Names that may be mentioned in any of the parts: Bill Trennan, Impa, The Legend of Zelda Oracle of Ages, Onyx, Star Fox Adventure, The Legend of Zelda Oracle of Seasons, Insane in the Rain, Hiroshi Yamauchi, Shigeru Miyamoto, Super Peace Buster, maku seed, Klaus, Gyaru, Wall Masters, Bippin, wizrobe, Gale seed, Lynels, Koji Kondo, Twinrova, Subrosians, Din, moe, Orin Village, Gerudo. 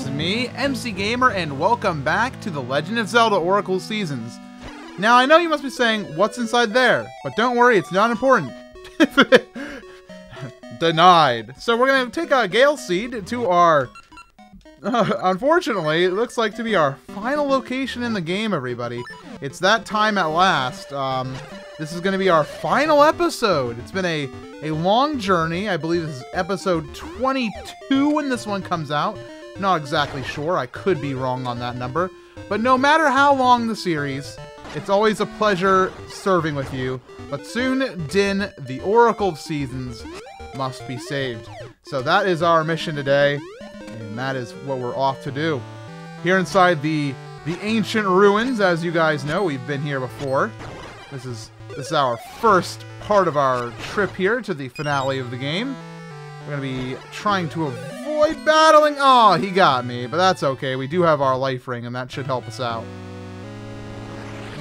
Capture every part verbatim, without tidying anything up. it's me, M C Gamer, and welcome back to The Legend of Zelda Oracle of Seasons. Now, I know you must be saying, what's inside there? But don't worry, it's not important. Denied. So we're going to take a Gale seed to our... Uh, unfortunately, it looks like to be our final location in the game, everybody. It's that time at last. Um, this is going to be our final episode. It's been a, a long journey. I believe this is episode twenty-two when this one comes out. Not exactly sure. I could be wrong on that number. But no matter how long the series, it's always a pleasure serving with you. But soon, Din, the Oracle of Seasons, must be saved. So that is our mission today. And that is what we're off to do. Here inside the the ancient ruins, as you guys know, we've been here before. This is this is our first part of our trip here to the finale of the game. We're gonna be trying to avoid battling. Oh, he got me, but that's okay. We do have our life ring, and that should help us out.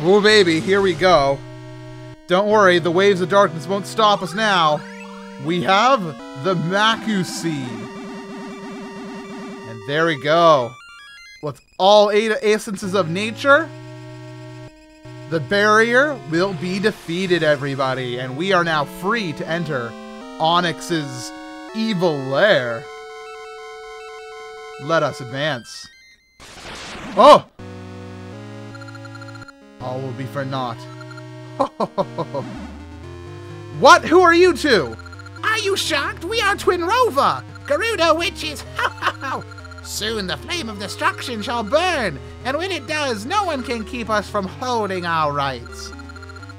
Oh baby, here we go. Don't worry, the waves of darkness won't stop us now. We have the maku seed. There we go. With all eight essences of nature, the barrier will be defeated, everybody, and we are now free to enter Onyx's evil lair. Let us advance. Oh! All will be for naught. What? Who are you two? Are you shocked? We are Twinrova, Gerudo witches. Ha ha ha! Soon the flame of destruction shall burn, and when it does, no one can keep us from holding our rights.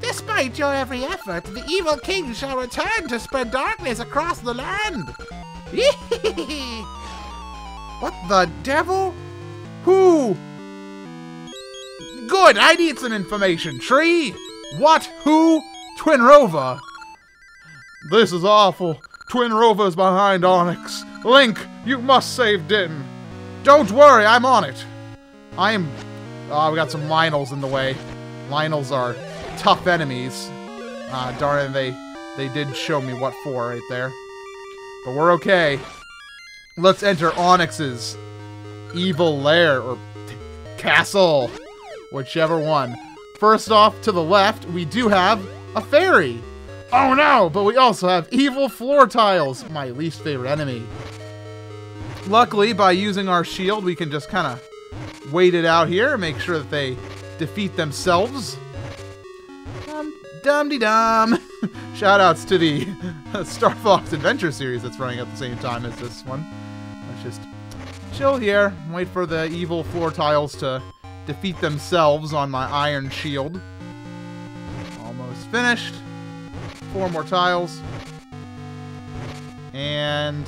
Despite your every effort, the evil king shall return to spread darkness across the land. What the devil? Who? Good, I need some information. Tree? What? Who? Twinrova? This is awful. Twinrova's behind Onyx. Link, you must save Din. Don't worry, I'm on it. I am... Oh, we got some Lynels in the way. Lynels are tough enemies. Uh, darn it, they, they did show me what for right there. But we're okay. Let's enter Onyx's evil lair, or castle. Whichever one. First off, to the left, we do have a fairy. Oh no, but we also have evil floor tiles, my least favorite enemy. Luckily, by using our shield, we can just kind of wait it out here and make sure that they defeat themselves. Um, dum-de-dum. Shoutouts to the Star Fox Adventure series that's running at the same time as this one. Let's just chill here, wait for the evil floor tiles to defeat themselves on my iron shield. Almost finished. Four more tiles. And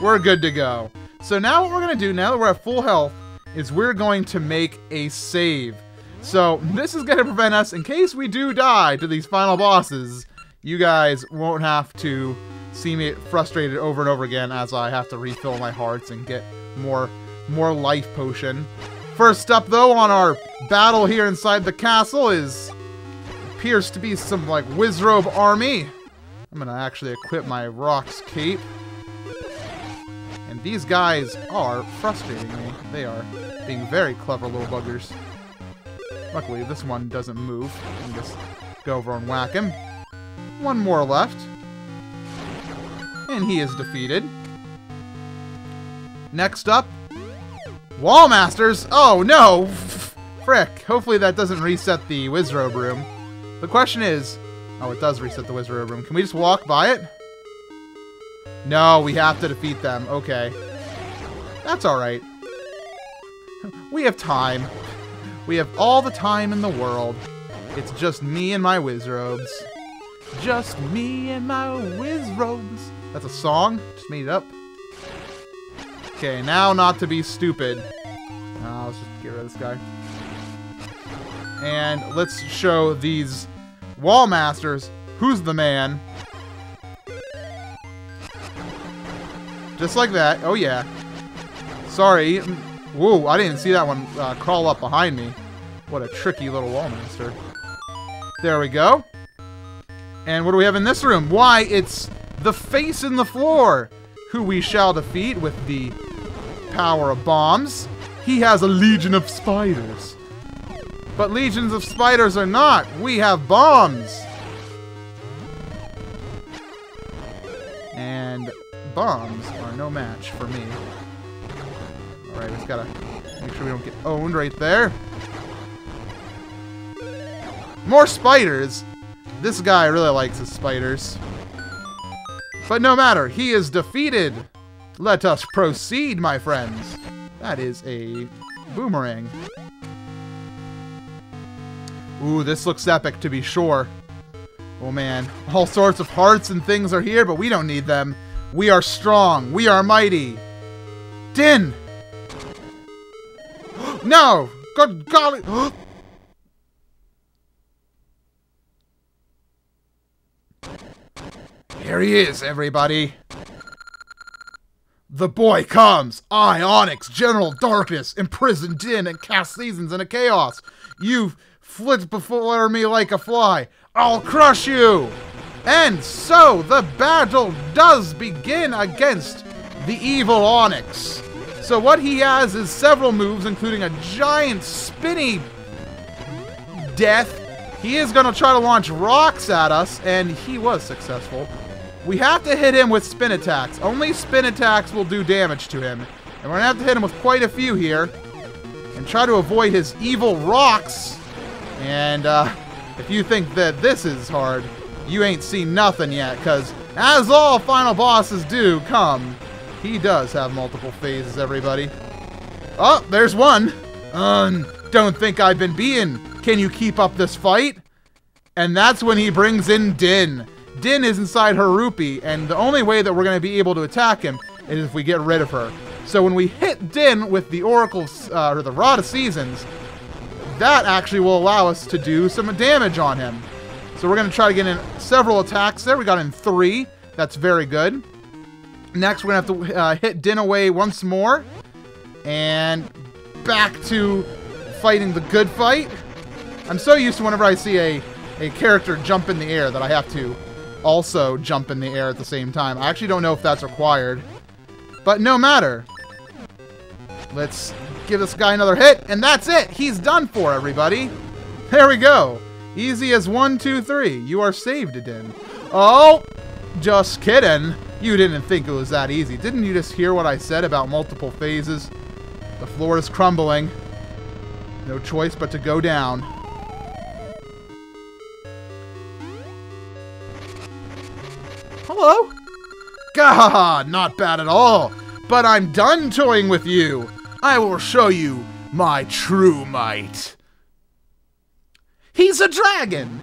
we're good to go. So now what we're going to do, now that we're at full health, is we're going to make a save. So this is going to prevent us, in case we do die to these final bosses, you guys won't have to see me frustrated over and over again as I have to refill my hearts and get more, more life potion. First up, though, on our battle here inside the castle is... appears to be some, like, wizrobe army. I'm gonna actually equip my rock's cape. And these guys are frustrating me. They are being very clever little buggers. Luckily, this one doesn't move. I can just go over and whack him. One more left. And he is defeated. Next up, Wall Masters! Oh, no! Frick. Hopefully that doesn't reset the wizrobe room. The question is... Oh, it does reset the wizard room. Can we just walk by it? No, we have to defeat them. Okay. That's alright. We have time. We have all the time in the world. It's just me and my wizrobes. Just me and my wizrobes. That's a song. Just made it up. Okay, now not to be stupid. Oh, let's just get rid of this guy. And let's show these Wall Masters who's the man. Just like that. Oh, yeah. Sorry. Whoa, I didn't see that one uh, crawl up behind me. What a tricky little Wall Master. There we go. And what do we have in this room? Why, it's the face in the floor who we shall defeat with the power of bombs. He has a legion of spiders. But legions of spiders are not. We have bombs. And bombs are no match for me. Alright, just gotta make sure we don't get owned right there. More spiders! This guy really likes his spiders. But no matter, he is defeated! Let us proceed, my friends! That is a boomerang. Ooh, this looks epic to be sure. Oh man, all sorts of hearts and things are here, but we don't need them. We are strong, we are mighty. Din! No! Good golly! Here he is, everybody. The boy comes! I, Onyx, General Darkness, imprison Din and cast seasons into chaos. You've flit before me like a fly. I'll crush you! And so the battle does begin against the evil Onyx. So what he has is several moves, including a giant spinny death. He is going to try to launch rocks at us, and he was successful. We have to hit him with spin attacks. Only spin attacks will do damage to him. And we're going to have to hit him with quite a few here, and try to avoid his evil rocks. And uh, if you think that this is hard, you ain't seen nothing yet, because as all final bosses do come, he does have multiple phases, everybody. Oh, there's one. Um, don't think I've been beaten. Can you keep up this fight? And that's when he brings in Din. Din is inside her rupee, and the only way that we're going to be able to attack him is if we get rid of her. So when we hit Din with the Oracle, uh, or the Rod of Seasons, that actually will allow us to do some damage on him. So we're going to try to get in several attacks there. We got in three. That's very good. Next, we're going to have to uh, hit Din away once more. And back to fighting the good fight. I'm so used to whenever I see a, a character jump in the air that I have to also jump in the air at the same time. I actually don't know if that's required. But no matter. Let's give this guy another hit. And that's it. He's done for, everybody. There we go. Easy as one, two, three. You are saved, Din. Oh, just kidding. You didn't think it was that easy. Didn't you just hear what I said about multiple phases? The floor is crumbling. No choice but to go down. Hello? Gah, not bad at all. But I'm done toying with you. I will show you my true might. He's a dragon!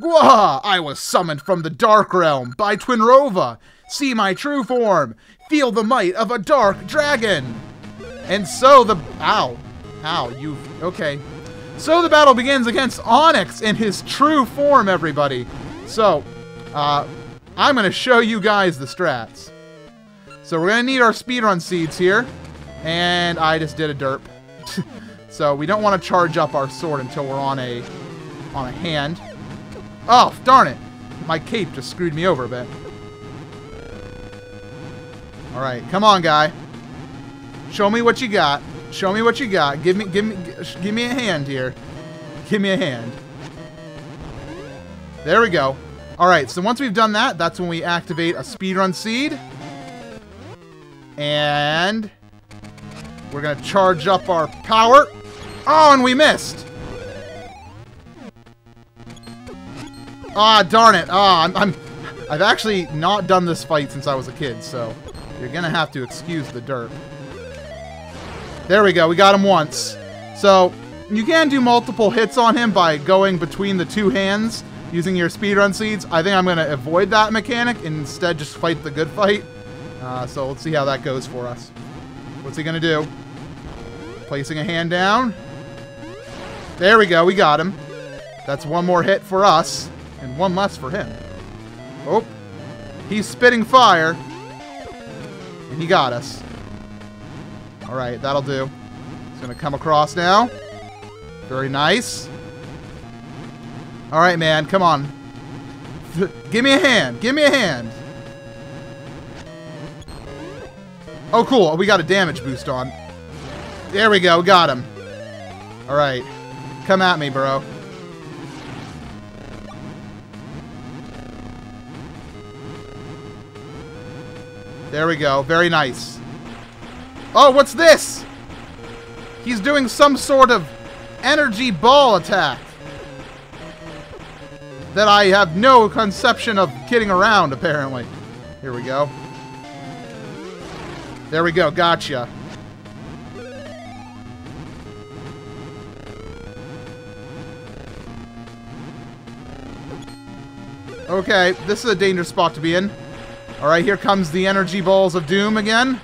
Wah! I was summoned from the Dark Realm by Twinrova. See my true form. Feel the might of a dark dragon. And so the... Ow. Ow, you... Okay. So the battle begins against Onyx in his true form, everybody. So, uh, I'm going to show you guys the strats. So we're going to need our speedrun seeds here. And I just did a derp. So we don't want to charge up our sword until we're on a... on a hand. Oh, darn it. My cape just screwed me over a bit. Alright, come on, guy. Show me what you got. Show me what you got. Give me, give me, give me a hand here. Give me a hand. There we go. Alright, so once we've done that, that's when we activate a speedrun seed. And... we're going to charge up our power. Oh, and we missed! Ah, darn it. Ah, I'm, I'm, I've actually not done this fight since I was a kid, so you're going to have to excuse the derp. There we go. We got him once. So you can do multiple hits on him by going between the two hands using your speedrun seeds. I think I'm going to avoid that mechanic and instead just fight the good fight. Uh, so let's see how that goes for us. What's he going to do? Placing a hand down. There we go. We got him. That's one more hit for us. And one less for him. Oh. He's spitting fire. And he got us. Alright, that'll do. He's going to come across now. Very nice. Alright, man. Come on. Give me a hand. Give me a hand. Oh, cool. We got a damage boost on. There we go. Got him. All right. Come at me, bro. There we go. Very nice. Oh, what's this? He's doing some sort of energy ball attack that I have no conception of kidding around, apparently. Here we go. There we go. Gotcha. Okay, this is a dangerous spot to be in. Alright, here comes the energy balls of doom again.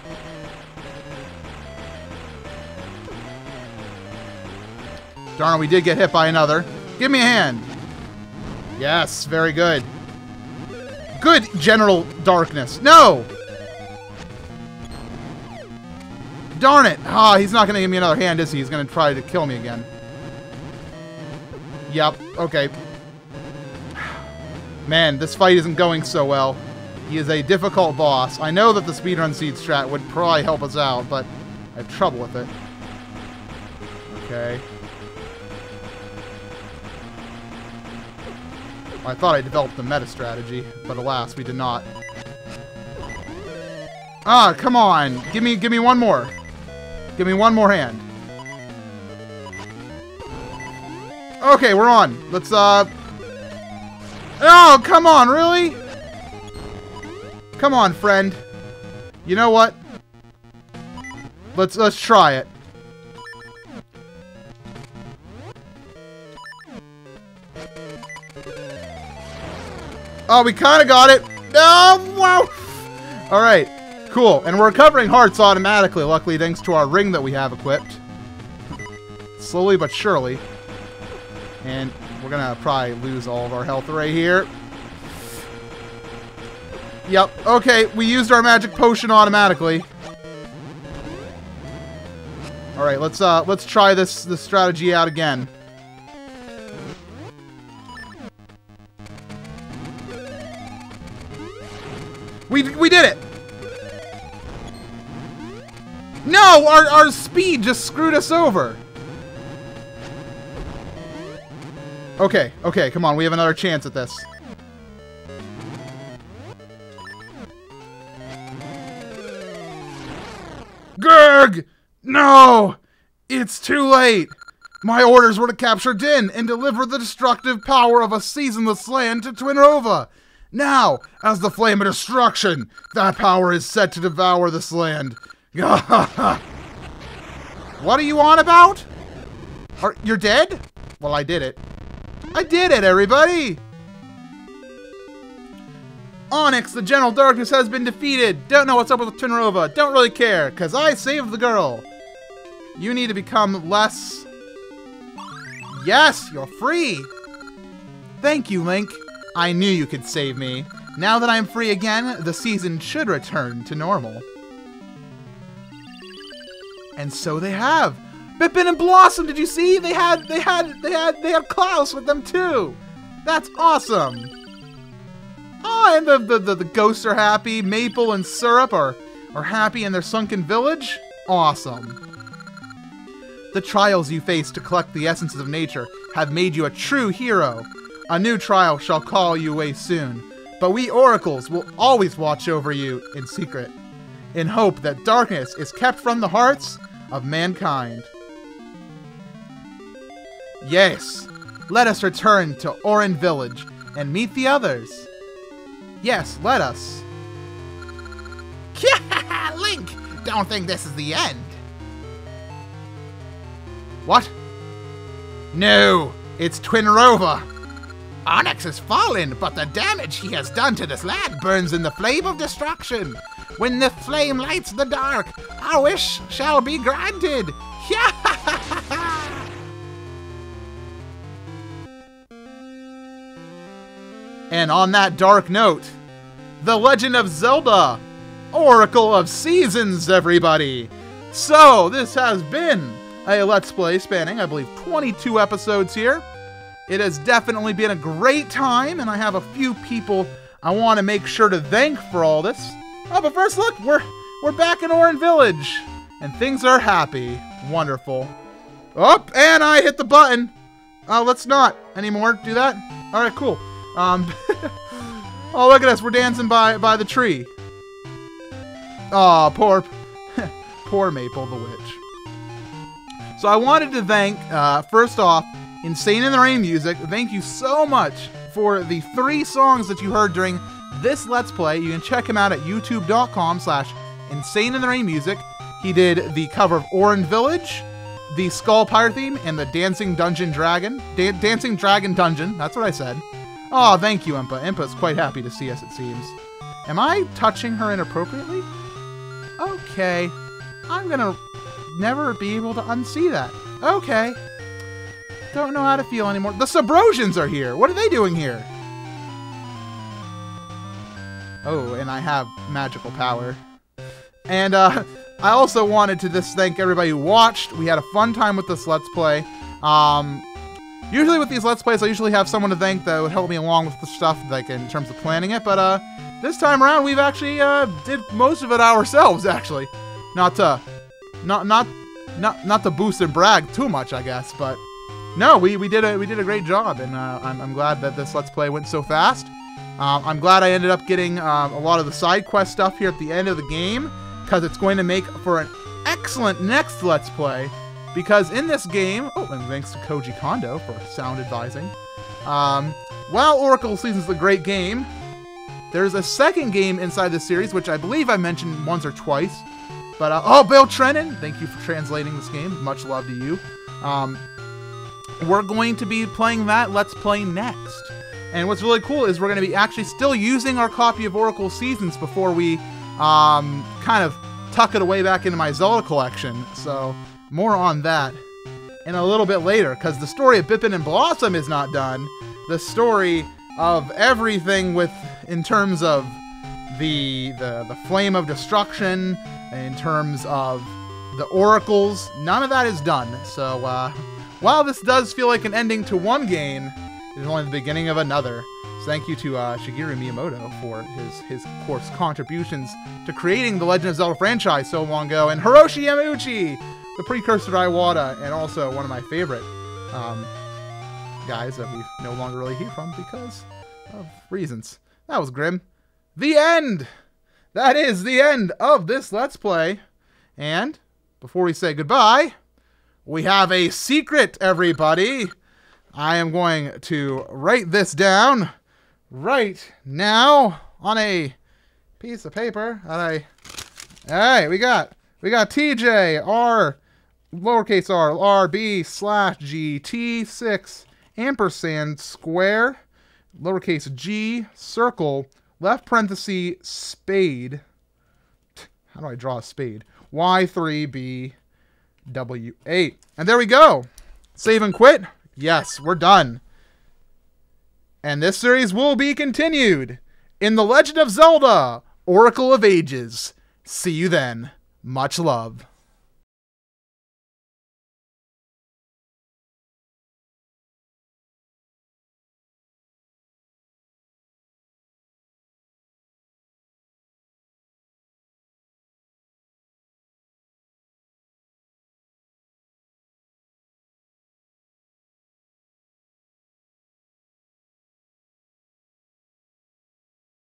Darn, we did get hit by another. Give me a hand. Yes, very good. Good general darkness. No! Darn it! Ah, oh, he's not going to give me another hand, is he? He's going to try to kill me again. Yep, okay. Man, this fight isn't going so well. He is a difficult boss. I know that the speedrun seed strat would probably help us out, but I have trouble with it. Okay. I thought I developed the meta strategy, but alas, we did not. Ah, come on. Give me, give me one more. Give me one more hand. Okay, we're on. Let's, uh... oh, come on, really? Come on, friend. You know what? Let's let's try it. Oh, we kind of got it. Oh, wow. All right, cool. And we're recovering hearts automatically, luckily, thanks to our ring that we have equipped. Slowly but surely. And we're going to probably lose all of our health right here. Yep. Okay, we used our magic potion automatically. All right, let's uh, let's try this this strategy out again. We we did it. No, our our speed just screwed us over. Okay, okay, come on, we have another chance at this. Gerg! No! It's too late! My orders were to capture Din and deliver the destructive power of a seasonless land to Twinrova. Now, as the flame of destruction, that power is set to devour this land. What are you on about? Are, you're dead? Well, I did it. I did it, everybody! Onyx, the General Darkness has been defeated. Don't know what's up with Twinrova. Don't really care, because I saved the girl. You need to become less... Yes, you're free! Thank you, Link. I knew you could save me. Now that I'm free again, the season should return to normal. And so they have. Bippin and Blossom, did you see? They had, they had, they had, they had Klaus with them too. That's awesome. Oh, and the, the, the, the ghosts are happy. Maple and Syrup are, are happy in their sunken village. Awesome. The trials you face to collect the essences of nature have made you a true hero. A new trial shall call you away soon, but we oracles will always watch over you in secret, in hope that darkness is kept from the hearts of mankind. Yes, let us return to Orin Village and meet the others. Yes, let us. Link, don't think this is the end. What? No, it's Twinrova. Onyx has fallen, but the damage he has done to this lad burns in the flame of destruction. When the flame lights the dark, our wish shall be granted. And on that dark note, The Legend of Zelda, Oracle of Seasons, everybody! So, this has been a Let's Play spanning, I believe, twenty-two episodes here. It has definitely been a great time, and I have a few people I want to make sure to thank for all this. Oh, but first, look, we're We're back in Orin Village, and things are happy. Wonderful. Oh, and I hit the button. Uh, let's not anymore do that. All right, cool. Um, oh, look at us. We're dancing by by the tree. Aw, oh, poor, poor Maple the Witch. So I wanted to thank, uh, first off, Insane in the Rain Music. Thank you so much for the three songs that you heard during this Let's Play. You can check him out at youtube.com slash Insane in the Rain Music. He did the cover of Orin Village, the Skull Pyre theme, and the Dancing Dungeon Dragon. Dan Dancing Dragon Dungeon, that's what I said. Aw, oh, thank you, Impa. Impa's quite happy to see us, it seems. Am I touching her inappropriately? Okay. I'm gonna never be able to unsee that. Okay. Don't know how to feel anymore. The Subrosians are here! What are they doing here? Oh, and I have magical power. And, uh, I also wanted to just thank everybody who watched. We had a fun time with this Let's Play. Um, usually with these Let's Plays, I usually have someone to thank that would help me along with the stuff, like, in terms of planning it, but, uh, this time around, we've actually, uh, did most of it ourselves, actually. Not to, not, not, not, not to boost and brag too much, I guess, but no, we, we did a, we did a great job, and, uh, I'm, I'm glad that this Let's Play went so fast. Um, I'm glad I ended up getting, um, a lot of the side quest stuff here at the end of the game, because it's going to make for an excellent next Let's Play, because in this game, oh, and thanks to Koji Kondo for sound advising, um, while Oracle of Seasons is a great game, there's a second game inside the series, which I believe I mentioned once or twice. But, uh, oh, Bill Trennan, thank you for translating this game. Much love to you. Um, we're going to be playing that Let's Play next. And what's really cool is we're going to be actually still using our copy of Oracle Seasons before we um, kind of tuck it away back into my Zelda collection. So more on that in a little bit later, because the story of Bippin and Blossom is not done. The story of everything with... in terms of the, the the Flame of Destruction, in terms of the Oracles, none of that is done. So uh, while this does feel like an ending to one game, it's only the beginning of another. So thank you to uh, Shigeru Miyamoto for his, his, of course, contributions to creating the Legend of Zelda franchise so long ago, and Hiroshi Yamauchi, the precursor to Iwata, and also one of my favorite um, guys that we no longer really hear from because of reasons. That was grim. The end! That is the end of this Let's Play. And before we say goodbye, we have a secret, everybody. I am going to write this down right now on a piece of paper. All right, all right we got we got T J, R, lowercase r, R B slash G T, six, ampersand, square, lowercase g, circle, left parenthesis, spade. How do I draw a spade? Y three B W eight. And there we go. Save and quit. Yes, we're done. And this series will be continued in The Legend of Zelda: Oracle of Ages. See you then. Much love.